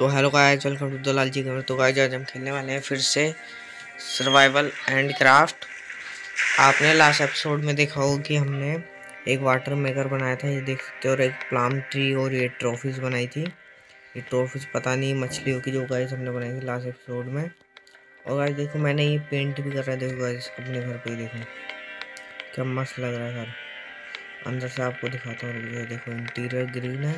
तो hello guys, welcome to the Lal ji gamer. तो guys आज हम खेलने वाले हैं फिर से सर्वाइवल एंड क्राफ्ट। आपने लास्ट एपिसोड में देखा होगा कि हमने एक वाटर मेकर बनाया था, ये देख सकते हो, और एक प्लाम ट्री और ये ट्रॉफीज़ बनाई थी। ये ट्रॉफीज़ पता नहीं मछलियों की, जो गाइस हमने बनाई थी लास्ट एपिसोड में। और गाइस देखो मैंने ये पेंट भी कर रहा है, देखो गाइस अपने घर पर ही, देखो क्या मस्त लग रहा है घर। अंदर से आपको दिखाता हूँ, देखो इंटीरियर ग्रीन है,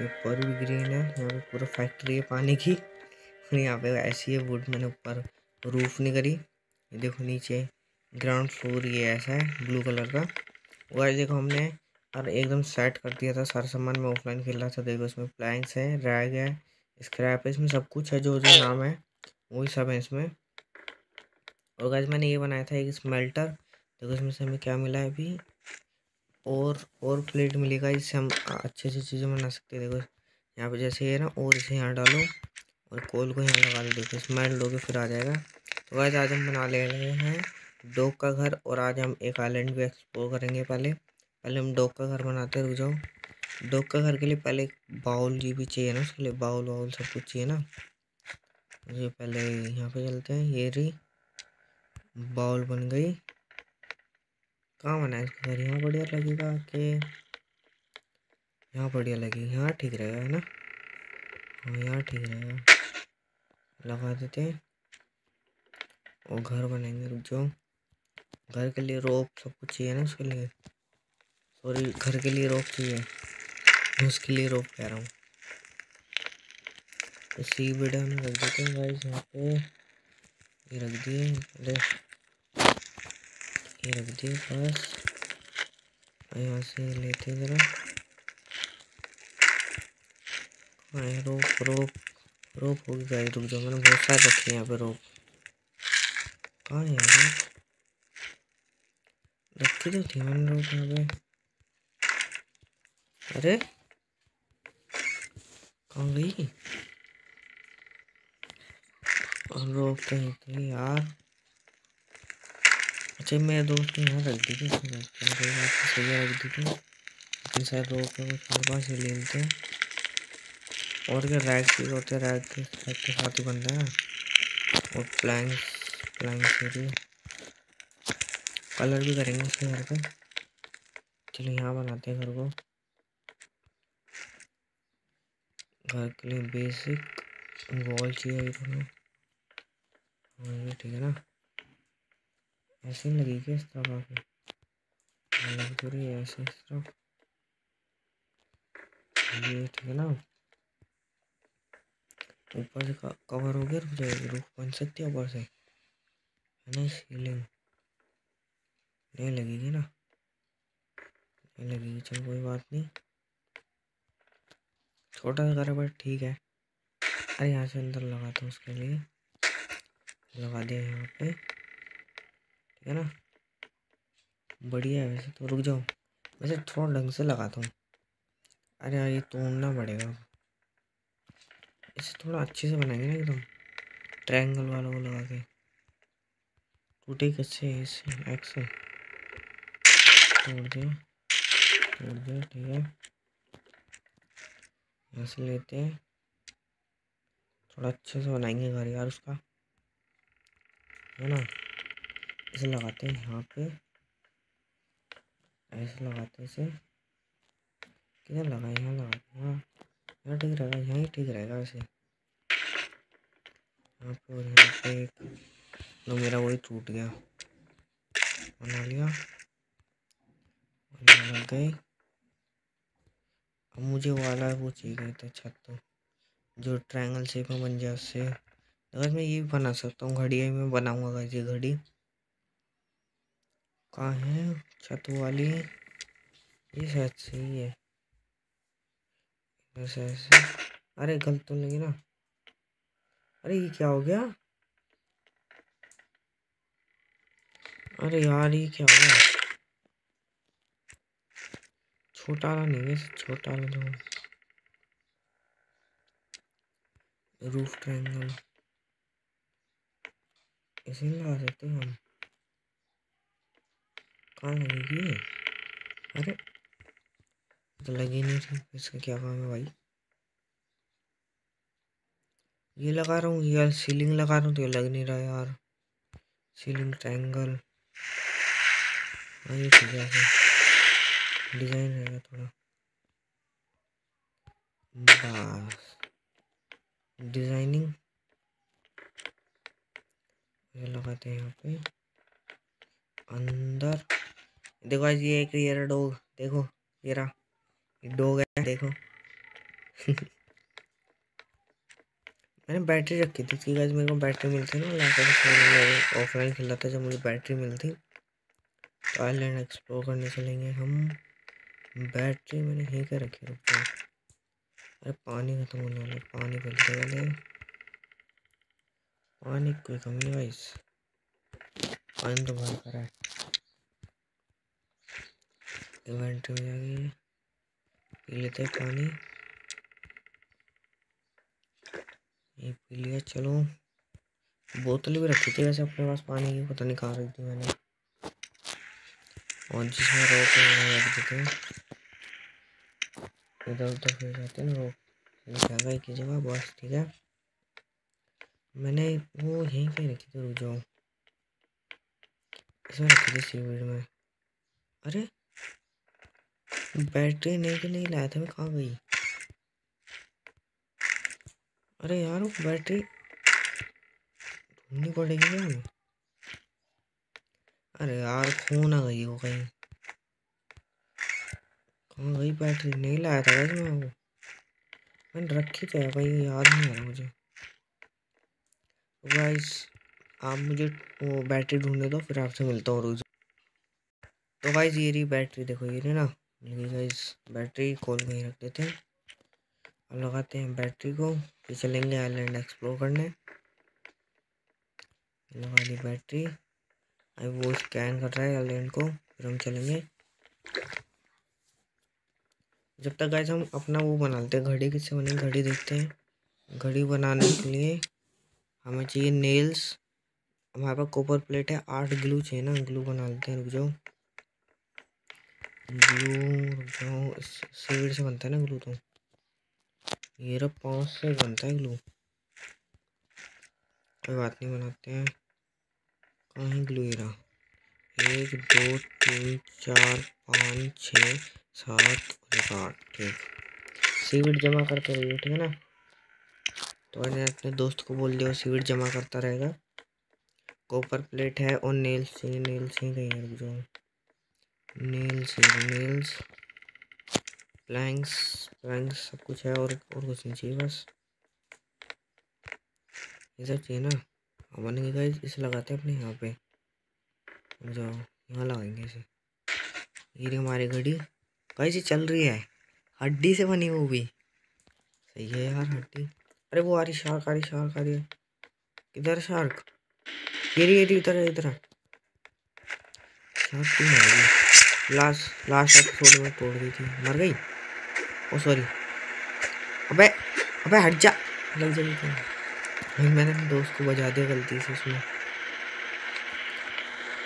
ये पर भी ग्रीन है। यहाँ पे पूरा फैक्ट्री है पानी की, और यहाँ पे ऐसी है वुड, मैंने ऊपर रूफ नहीं करी। ये देखो नीचे ग्राउंड फ्लोर ये ऐसा है ब्लू कलर का। और देखो हमने और एकदम सेट कर दिया था सारा सामान। मैं ऑफलाइन खेल रहा था, देखो इसमें प्लैंक्स हैं, रैग है, स्क्रैप है, इसमें सब कुछ है, जो जो नाम है वही सब है इसमें। और गाइस मैंने ये बनाया था एक स्मेल्टर, देखो इसमें से हमें क्या मिला है अभी, और प्लेट मिलेगा, इससे हम अच्छी अच्छी चीज़ें बना सकते हैं। देखो यहाँ पे जैसे ये ना, और इसे यहाँ डालो और कोल को यहाँ लगा दो, देखो स्मेल लोगे फिर आ जाएगा। तो गाइस आज हम बना ले रहे हैं डॉग का घर, और आज हम एक आइलैंड भी एक्सप्लोर करेंगे। पहले हम डॉग का घर बनाते हैं, रुक जाओ। डॉग का घर के लिए पहले बाउल जी भी चाहिए ना, उसके लिए बाउल वाउल सब कुछ चाहिए ना। ये पहले यहाँ पर चलते हैं, ये रही बाउल बन गई। कहाँ बनाया इसका घर, यहाँ बढ़िया लगेगा कि यहाँ बढ़िया लगेगा, यहाँ ठीक रहेगा है ना, और यहाँ ठीक रहेगा, लगा देते हैं और घर बनाएंगे। रुक जाओ, घर के लिए रोप सब कुछ चाहिए ना, उसके लिए, सॉरी घर के लिए रोप चाहिए, उसके लिए रोप कह रहा हूँ। इसी वीडियो में रख देते हैं गाइस, यहाँ पे ये रख दिए, अरे ये रख दिए बस। यहाँ से लेते जरा रोप, रोप होगी गाइस, रुक जाओ, मैंने बहुत सारे रखे हैं यहाँ पे रोप। कहाँ है रोप, रखी तो थी मैंने रोप यहाँ पे, अरे कहाँ गई रोप, कहीं थी यार। अच्छा मेरे दोस्त ने यहाँ रख दी थी, रख दी थी, इतनी सारी रोक है मेरे पास, ये ले लेते हैं। और क्या रैग भी होते हैं, रैग के साथ ही बनता है। और प्लैंक्स, कलर भी करेंगे उसके घर पे। चलो यहाँ बनाते हैं घर को, घर के लिए बेसिक वॉल चाहिए तुम्हें, ठीक है ना, ऐसे लगी क्या इस तरफ पूरी, ऐसे इस तरफ ये ठीक है ना। ऊपर से कवर हो गया, रुक जाएगी, रूफ बन सकती है ऊपर से है ना। सीलिंग नहीं लगेगी ना, नहीं लगेगी, चलो कोई बात नहीं, छोटा सा घर है बट ठीक है। अरे यहाँ से अंदर लगा था, उसके लिए लगा दिया यहाँ पे, है ना, बढ़िया है वैसे तो। रुक जाओ, वैसे थोड़ा ढंग से लगाता हूँ। अरे यार ये तोड़ना पड़ेगा, इसे थोड़ा अच्छे से बनाएंगे ना, एकदम ट्रायंगल वालों को लगा के, टूटे कैसे इससे, एक्स से तोड़ दिया ठीक है। यहाँ से लेते हैं, थोड़ा अच्छे से बनाएंगे घर यार उसका, है ना। इसे लगाते हैं यहाँ पे, ऐसे लगाते हैं, इसे किधर लगा, यहाँ लगाते हैं, हाँ यहाँ ठीक रहेगा, यहाँ ही ठीक रहेगा वैसे, यहाँ पे। और यहाँ पे एक तो मेरा वही टूट गया, बना लिया, लग गई। अब मुझे वाला वो चाहिए था छत, तो जो ट्रायंगल शेप में बन जाए उससे। अगर मैं ये भी बना सकता हूँ, घड़ी में बनाऊँगा ये घड़ी। कहाँ है छत वाली, ये शायद सही है ऐसे ऐसे, अरे गलत तो नहीं ना, अरे ये क्या हो गया, अरे यार ये क्या हो गया, छोटा वाला नहीं है, छोटा वाला तो रूफ ट्रायंगल इसे लगा सकते हैं हम, कहाँ लगेगी, अरे तो लगी नहीं थी, इसका क्या काम है भाई। ये लगा रहा हूँ यार, सीलिंग लगा रहा हूँ तो ये लग नहीं रहा यार। सीलिंग ट्रायंगल, हाँ ये ठीक है, डिज़ाइन रहेगा थोड़ा, बस डिज़ाइनिंग ये लगाते हैं यहाँ पे अंदर। देखो आज ये एक येरा डॉग, देखो येरा डॉग है, देखो मैंने बैटरी रखी थी इसकी गाइस, मेरे को बैटरी मिलती ना लास्ट ऑफलाइन खेल रहा था, जब मुझे बैटरी मिलती तो आइलैंड एक्सप्लोर करने चलेंगे हम। बैटरी मैंने यहीं कर रखी है। अरे पानी खत्म होने वाला, पानी मिलते वाले, पानी कोई कमी नहीं गाइस, पानी तो भर कर है। इन्वेंटरी में जाके पी लेते हैं पानी, ये पी लिया। चलो बोतल भी रखी थी वैसे अपने पास पानी की, पता नहीं कहाँ रखी थी मैंने, और जिसमें रोक रख देते हैं इधर उधर फिर जाते हैं, रोक जगह एक ही जगह बस, ठीक है। मैंने वो यहीं पे रखी थी, रुक जाओ इसमें रखी थी सीवेड में। अरे बैटरी नहीं के नहीं लाया था मैं, कहाँ गई? अरे यार वो बैटरी ढूंढनी पड़ेगी क्या हमें? अरे यार खो ना गई वो कहीं, कहाँ गई बैटरी? नहीं लाया था वैसे मैं, वो मैंने रखी तो है कहीं, याद नहीं आ रहा मुझे गाइस। आप मुझे वो बैटरी ढूंढने दो, फिर आपसे मिलता हूँ रोज। तो गाइस ये रही बैटरी, देखो ये रही ना, मिल गई बैटरी। खोल में ही रख देते हैं, अब लगाते हैं बैटरी को, फिर चलेंगे आइलैंड एक्सप्लोर करने। लगा दी बैटरी, अब वो स्कैन कर रहा है आइलैंड को, फिर हम चलेंगे। जब तक गाइस हम अपना वो बना लेते हैं, घड़ी किससे बनी, घड़ी देखते हैं। घड़ी बनाने के लिए हमें चाहिए नेल्स, हमारे पास कॉपर प्लेट है, 8 ग्लू चाहिए ना, ग्लू बना लेते हैं। रुक जाओ ग्लू, रुक जाओ, सीवेड से बनता है ना ग्लू, तो ये रहा 5 से बनता है ग्लू, कोई बात नहीं बनाते हैं। कहाँ है ग्लू? ये रहा, 1 2 3 4 5 6 7 8, ठीक। सीवेड जमा करते रहिए, ठीक है ना। तो मैंने अपने दोस्त को बोल दिया, सीवेड जमा करता रहेगा। कॉपर प्लेट है और नेल्स चाहिए, नेल्स ही कहीं रुक जाओ, नेल्स नेल्स प्लैंक्स प्लैंक्स सब कुछ है, और कुछ नहीं चाहिए, बस ये सब चाहिए ना। अब बनेंगे गाइस, इसे लगाते हैं अपने यहाँ पे, जाओ यहाँ लगाएंगे इसे। ये रही हमारी घड़ी गाइस, ये चल रही है, हड्डी से बनी वो भी, सही है यार हड्डी। अरे वो आ रही शार्क, आ रही शार्क, आ रही है, किधर शार्क? ये रही इधर है, इधर शार्क क्यों आ रही? लास्ट एपिसोड में तोड़ दी थी, मर गई। ओ सॉरी, अबे अबे हट जा, लग जाएगी। मैंने अपने दोस्त को बजा दिया गलती से, उसमें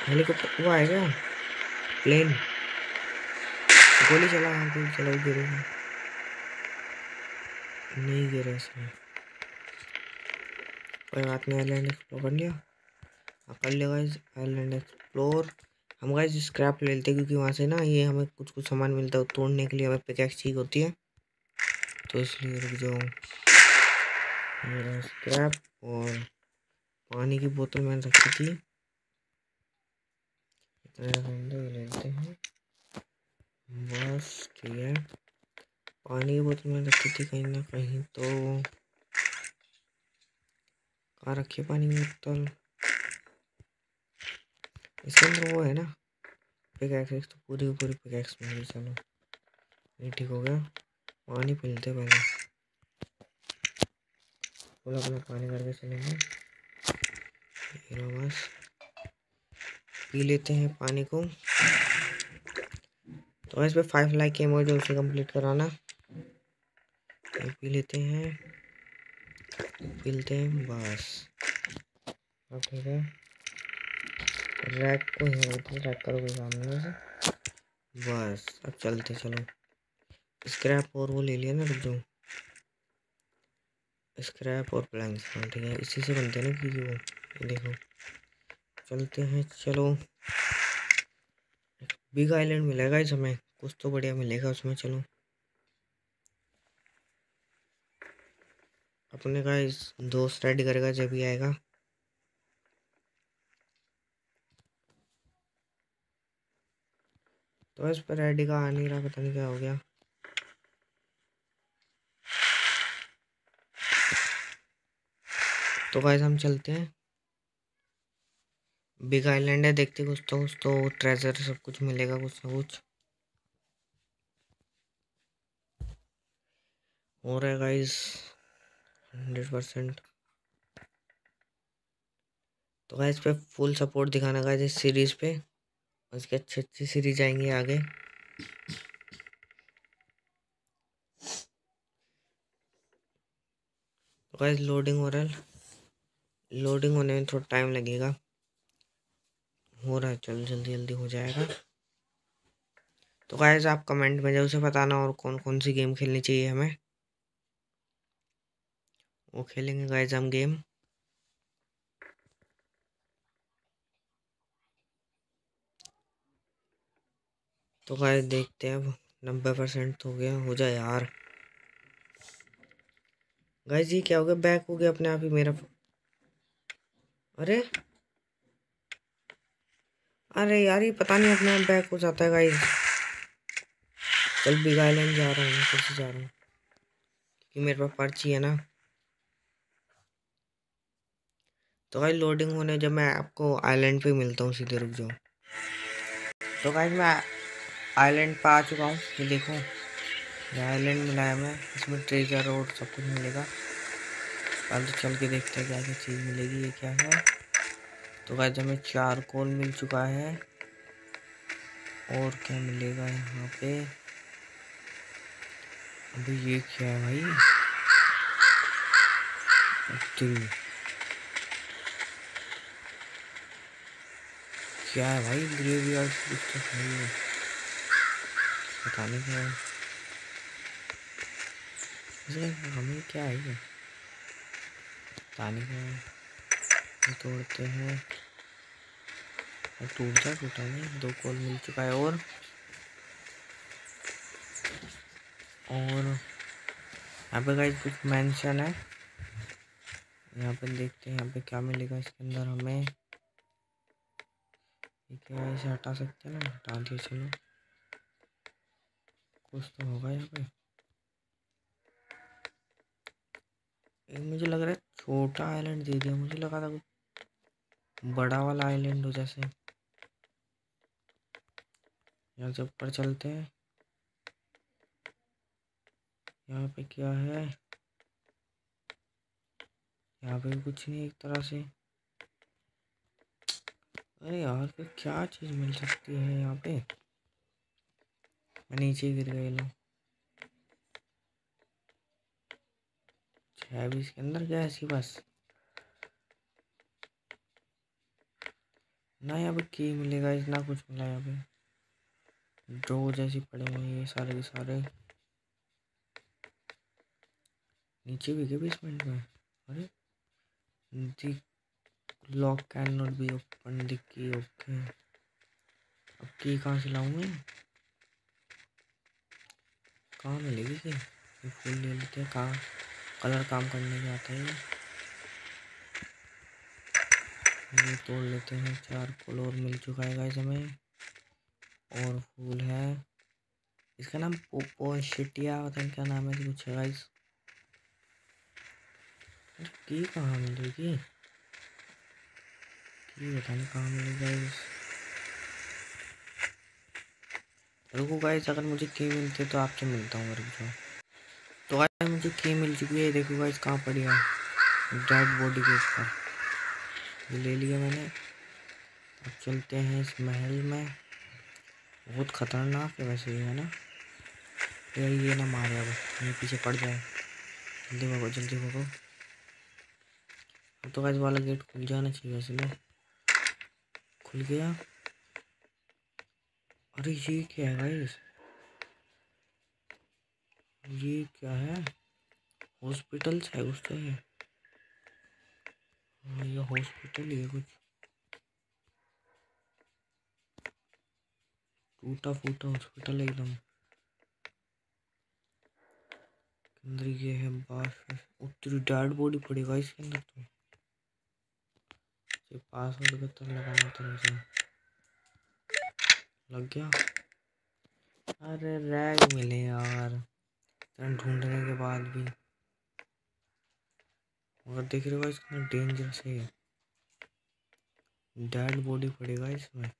हेलीकॉप्टर वो आएगा, प्लेन गोली चला, गोली चला, गिरेगा नहीं, गिरा इसमें कोई बात नहीं। आइलैंड एक्सप्लोर कर लिया, कर लिया गाइस आइलैंड एक्सप्लोर। हम गाइस स्क्रैप ले लेते हैं, क्योंकि वहाँ से ना ये हमें कुछ कुछ सामान मिलता है, तोड़ने के लिए हमें पिकैक्स ठीक होती है, तो इसलिए रुक जाओ। मेरा स्क्रैप और पानी की बोतल मैंने रखी थी, इतने लेते हैं बस, ठीक है। पानी की बोतल मैंने रखी थी कहीं ना कहीं, तो कहाँ रखी है पानी की बोतल? इसके अंदर वो है ना पिकैक्स, तो पूरी पूरी पिकैक्स मिल गई। चलो ये ठीक हो गया, पानी पी लेते पहले, बोला अपना पानी करके चलेंगे, बस पी लेते हैं पानी को। तो इस पर 5 लाइक के इमोजी उसे कंप्लीट कराना, ये पी लेते हैं, पी लेते हैं बस, अब ठीक है। रैक को ही रैक करो, कोई काम नहीं है बस, अब चलते। चलो स्क्रैप और वो ले लिया ना, रुक जाओ स्क्रैप और ब्लैंक स्टोन, ठीक है, इसी से बनते हैं ना कि वो देखो। चलते हैं, चलो बिग आइलैंड मिलेगा इस समय, कुछ तो बढ़िया मिलेगा उसमें। चलो अपने का इस दोस्त रेड करेगा जब भी आएगा। तो इस पर रेडी का आ नहीं रहा, पता नहीं क्या हो गया। तो गाइस हम चलते हैं, बिग आइलैंड है, देखते कुछ तो ट्रेजर सब कुछ मिलेगा, कुछ ना कुछ हो रहा है गाइस 100%। तो गाइस पे फुल सपोर्ट दिखाना गाइस इस सीरीज पे, उसके अच्छी अच्छी सीरीज आएंगी आगे। तो गाइस लोडिंग होने में थोड़ा टाइम लगेगा, हो रहा है, चलो जल्दी जल्दी हो जाएगा। तो गाइस आप कमेंट में जरूर से बताना और कौन कौन सी गेम खेलनी चाहिए हमें, वो खेलेंगे गाइस हम गेम। तो गाइस देखते हैं, अब 90% हो गया, हो जाए यार। गाइस ये क्या हो गया, बैक हो गया अपने आप ही मेरा। अरे अरे यार ये पता नहीं अपने आप बैक हो जाता है गाइस। चल बिग आइलैंड जा रहा हूँ मैं, कैसे जा रहा हूँ क्योंकि मेरे पास पर्ची है ना। तो गाइस लोडिंग होने जब मैं आपको आइलैंड पे मिलता हूँ, सीधे रुक जाओ। तो गाइस मैं आइलैंड पे आ चुका हूँ, ये देखो आइलैंड मिला है हमें, इसमें ट्रेजर रोड सब कुछ मिलेगा। अब चल के देखते हैं क्या क्या चीज़ मिलेगी, ये क्या है। तो गाइस हमें चारकोल मिल चुका है, और क्या मिलेगा यहाँ पे, अभी ये क्या है भाई, क्या है भाई, ग्रेवयार्ड पता नहीं क्या है, हमें क्या है ये पता नहीं क्या है। तोड़ते हैं, टूटा नहीं, 2 कोल मिल चुका है। और यहाँ पे गाइस कुछ मेंशन है, यहाँ पे देखते हैं यहाँ पे क्या मिलेगा इसके अंदर हमें। ठीक है, इसे हटा सकते हैं ना, हटा दिया, चलो कुछ तो होगा यहाँ पे। मुझे लग रहा है छोटा आइलैंड दे दिया, मुझे लगा था बड़ा वाला आइलैंड हो। जैसे यहाँ से ऊपर चलते हैं, यहाँ पे क्या है, यहाँ पे भी कुछ नहीं एक तरह से। अरे यार पे क्या चीज़ मिल सकती है यहाँ पे, मैं नीचे गिर गई ना। है भी इसके अंदर क्या ऐसी बस ना, यहाँ पे की मिलेगा इतना कुछ मिला। यहाँ पे ड्रो जैसी पड़े हुए हैं ये सारे के सारे, नीचे भी गए बेसमेंट में। अरे the lock can not be open the key, okay अब की कहाँ से लाऊंगे, कहाँ मिलेगी की, ये फूल ले लेते हैं, कहाँ कलर काम करने के आता है, ये तोड़ लेते हैं। 4 कोल और मिल चुका है गाइस हमें, और फूल है, इसका नाम पोपोशिटिया पता नहीं क्या नाम है, कुछ है गाइस। की कहाँ मिलेगी, की पता नहीं कहाँ मिलेगी गाइस। रुको गाइस, अगर मुझे की मिलती तो आपसे मिलता हूँ, रुक जाओ। तो गाइस मुझे की मिल चुकी है, देखो गाइस कहाँ पड़ी है, डेड बॉडी के ऊपर, ले लिया मैंने। अब चलते हैं इस महल में, बहुत खतरनाक है वैसे ये, है ना यार, ये ना मारे, अब ये पीछे पड़ जाए, जल्दी भागो जल्दी भागो। तो गाइस वाला गेट खुल जाना चाहिए वैसे ना, खुल गया। अरे ये क्या है गाइस, ये क्या है, हॉस्पिटल्स है उसका ये हॉस्पिटल ही है कुछ टूटा फूटा हॉस्पिटल एकदम। अंदर ये है बास उतरी डेड बॉडी पड़ेगा इसके अंदर तो ये पासवर्ड का लगाना था मुझे लग गया। अरे रैग मिले यार ढूंढने के बाद भी मगर देख रहे हो इसके अंदर डेंजर से है डेड बॉडी पड़ेगा इसमें।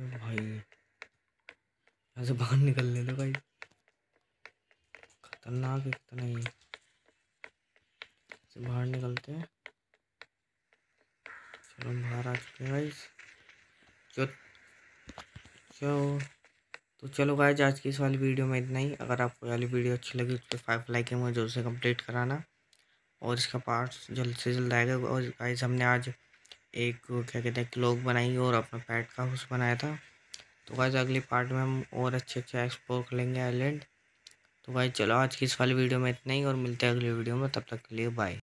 भाई यहाँ से बाहर निकलने दो भाई खतरनाक इतना ही से बाहर निकलते हैं। चलो बाहर आ चुके हैं गाइस तो चलो गाइस आज की इस वाली वीडियो में इतना ही। अगर आपको वाली वीडियो अच्छी लगी तो 5 लाइक मुझे जल्द से कंप्लीट कराना और इसका पार्ट जल्द से जल्द आएगा। और गाइस हमने आज एक क्या कहते हैं क्लॉक बनाई और अपना पैट का हाउस बनाया था तो गाइस अगले पार्ट में हम और अच्छे अच्छे एक्सप्लोर कर लेंगे आइलैंड। तो गाइस चलो आज की इस वाली वीडियो में इतना ही और मिलते हैं अगली वीडियो में। तब तक के लिए बाय।